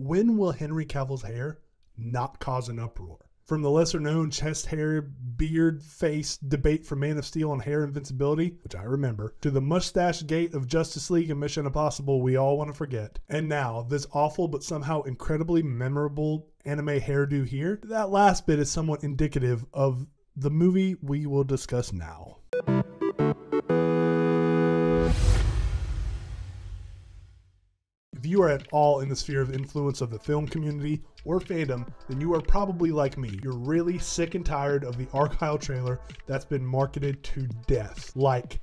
When will Henry Cavill's hair not cause an uproar? From the lesser-known chest hair, beard, face debate for Man of Steel on hair invincibility, which I remember, to the mustache gate of Justice League and Mission Impossible we all want to forget, and now this awful but somehow incredibly memorable anime hairdo here, that last bit is somewhat indicative of the movie we will discuss now. If you are at all in the sphere of influence of the film community or fandom, then you are probably like me. You're really sick and tired of the Argylle trailer that's been marketed to death. Like,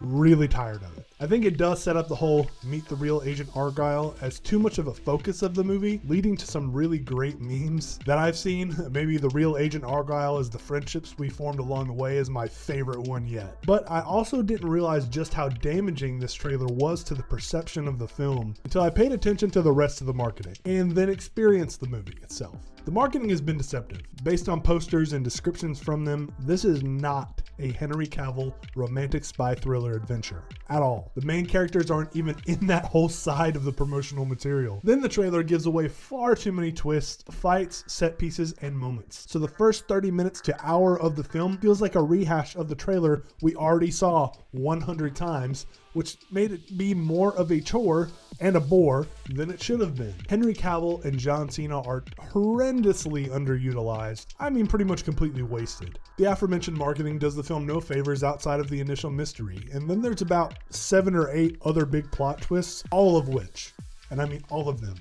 really tired of it. I think it does set up the whole meet the real Agent Argylle as too much of a focus of the movie, leading to some really great memes that I've seen. Maybe the real Agent Argylle is the friendships we formed along the way is my favorite one yet. But I also didn't realize just how damaging this trailer was to the perception of the film until I paid attention to the rest of the marketing and then experienced the movie itself. The marketing has been deceptive. Based on posters and descriptions from them, this is not a Henry Cavill romantic spy thriller adventure at all. The main characters aren't even in that whole side of the promotional material. Then the trailer gives away far too many twists, fights, set pieces, and moments. So the first 30 minutes to hour of the film feels like a rehash of the trailer we already saw 100 times, which made it be more of a chore and a bore than it should have been. Henry Cavill and John Cena are horrendously underutilized. I mean, pretty much completely wasted. The aforementioned marketing does the film no favors outside of the initial mystery, and then there's about 7 or 8 other big plot twists, all of which, and I mean all of them,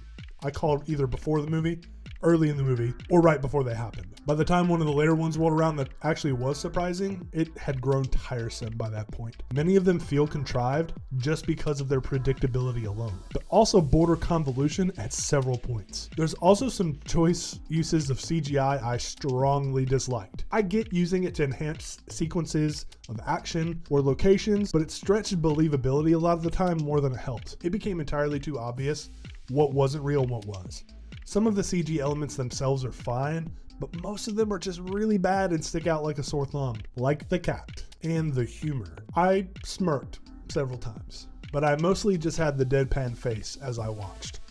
I called either before the movie, early in the movie, or right before they happened. By the time one of the later ones rolled around that actually was surprising, it had grown tiresome by that point. Many of them feel contrived just because of their predictability alone, but also border convolution at several points. There's also some choice uses of CGI I strongly disliked. I get using it to enhance sequences of action or locations, but it stretched believability a lot of the time more than it helped. It became entirely too obvious what wasn't real and what was. Some of the CG elements themselves are fine, but most of them are just really bad and stick out like a sore thumb, like the cat and the humor. I smirked several times, but I mostly just had the deadpan face as I watched.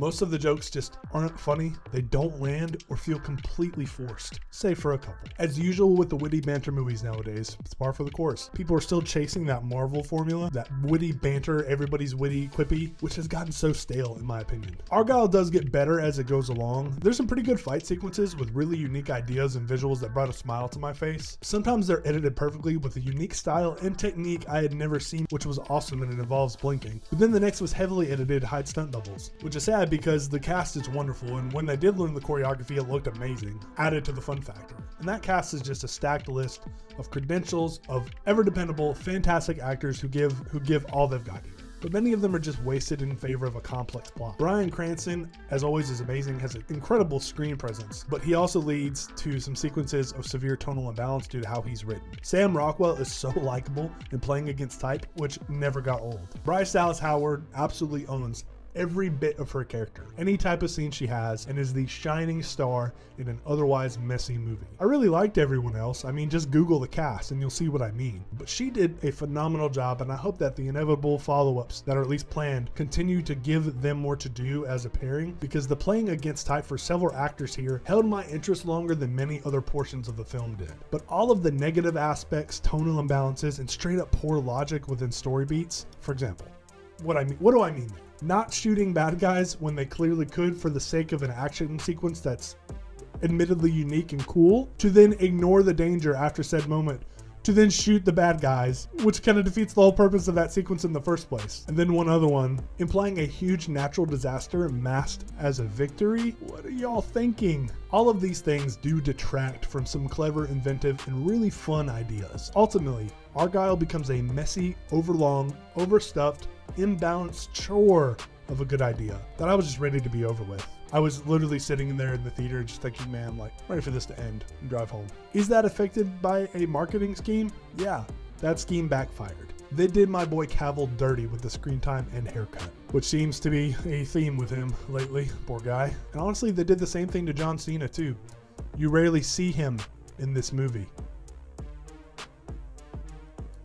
Most of the jokes just aren't funny, they don't land, or feel completely forced, save for a couple. As usual with the witty banter movies nowadays, it's par for the course. People are still chasing that Marvel formula, that witty banter, everybody's witty, quippy, which has gotten so stale in my opinion. Argylle does get better as it goes along. There's some pretty good fight sequences with really unique ideas and visuals that brought a smile to my face. Sometimes they're edited perfectly with a unique style and technique I had never seen, which was awesome, and it involves blinking. But then the next was heavily edited hide stunt doubles, which is sad because the cast is wonderful, and when they did learn the choreography it looked amazing, added to the fun factor. And that cast is just a stacked list of credentials of ever dependable, fantastic actors who give all they've got here. But many of them are just wasted in favor of a complex plot. Brian Cranston, as always, is amazing, has an incredible screen presence, but he also leads to some sequences of severe tonal imbalance due to how he's written. Sam Rockwell is so likable and playing against type, which never got old. Bryce Dallas Howard absolutely owns every bit of her character, any type of scene she has, and is the shining star in an otherwise messy movie. I really liked everyone else. I mean, just Google the cast and you'll see what I mean. But she did a phenomenal job, and I hope that the inevitable follow-ups that are at least planned continue to give them more to do as a pairing, because the playing against type for several actors here held my interest longer than many other portions of the film did. But all of the negative aspects, tonal imbalances, and straight up poor logic within story beats, for example, what do I mean? Not shooting bad guys when they clearly could for the sake of an action sequence that's admittedly unique and cool, to then ignore the danger after said moment, to then shoot the bad guys, which kind of defeats the whole purpose of that sequence in the first place. And then one other one, implying a huge natural disaster masked as a victory. What are y'all thinking? All of these things do detract from some clever, inventive, and really fun ideas. Ultimately, Argylle becomes a messy, overlong, overstuffed, imbalanced chore of a good idea that I was just ready to be over with. I was literally sitting in there in the theater just thinking, man, like, I'm ready for this to end and drive home. Is that affected by a marketing scheme? Yeah, that scheme backfired. They did my boy Cavill dirty with the screen time and haircut, which seems to be a theme with him lately, poor guy. And honestly, they did the same thing to John Cena too. You rarely see him in this movie.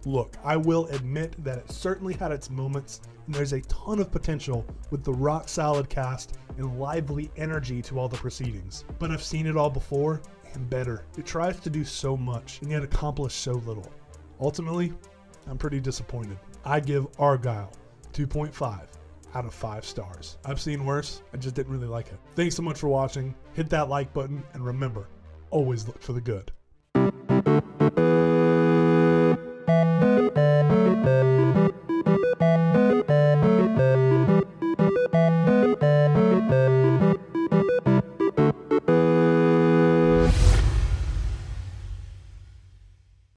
Look, I will admit that it certainly had its moments and there's a ton of potential with the rock-solid cast and lively energy to all the proceedings. But I've seen it all before, and better. It tries to do so much, and yet accomplish so little. Ultimately, I'm pretty disappointed. I give Argylle 2.5 out of 5 stars. I've seen worse, I just didn't really like it. Thanks so much for watching. Hit that like button, and remember, always look for the good.